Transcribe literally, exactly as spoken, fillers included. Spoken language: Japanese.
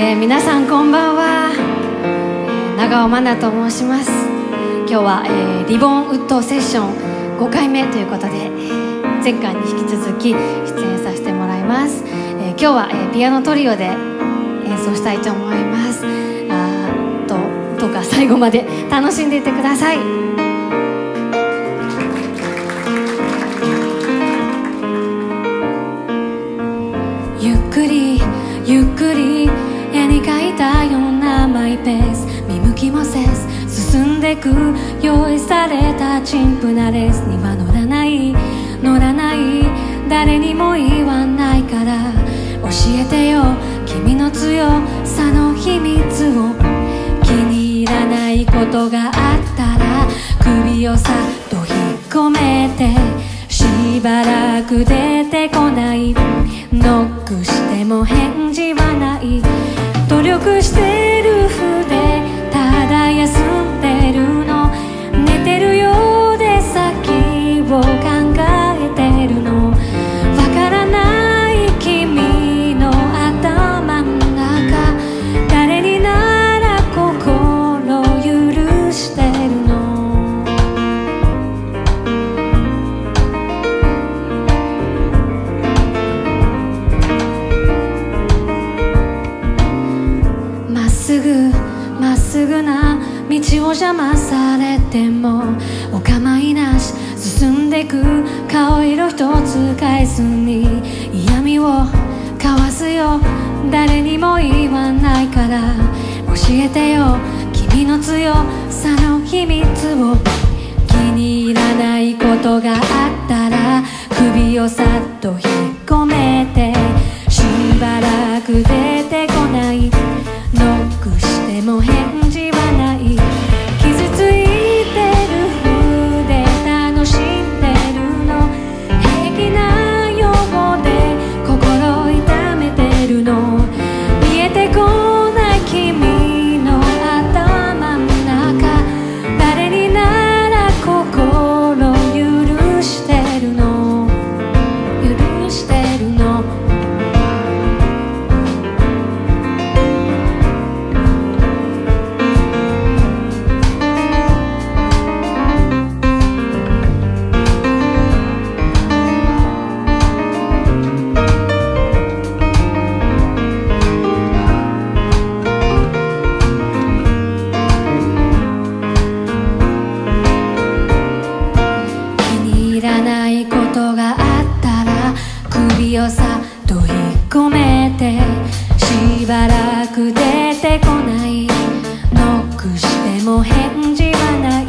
えー、皆さんこんばんは、長尾真奈と申します。今日は、えー、リボンウッドセッションごかいめということで、前回に引き続き出演させてもらいます。えー、今日は、えー、ピアノトリオで演奏したいと思います。あとどうか最後まで楽しんでいってください。ゆっくり絵に描いたようなマイペース、見向きもせず進んでく、用意された陳腐なレースには乗らない乗らない、誰にも言わないから教えてよ君の強さの秘密を。気に入らないことがあったら首をさっと引っ込めて、しばらく出てこない、ノックしても返事はない、努力してるふでただ休んでるの、寝てるようで先を考えてるの、わからない君の頭の中、誰になら心許してるの。まっすぐな道を邪魔されてもお構いなし進んでく、顔色一つ変えずに嫌味をかわすよ、誰にも言わないから教えてよ君の強さの秘密を。気に入らないことがあったら首をさっと引っ込めて、しばらく出てこない、ノックしても返事はない、傷ついてるふで楽しんでるの、平気なようで心痛めてるの、見えてこない君の頭の中、誰になら心許してるの許してるの。しばらく出てこない、ノックしても返事はない。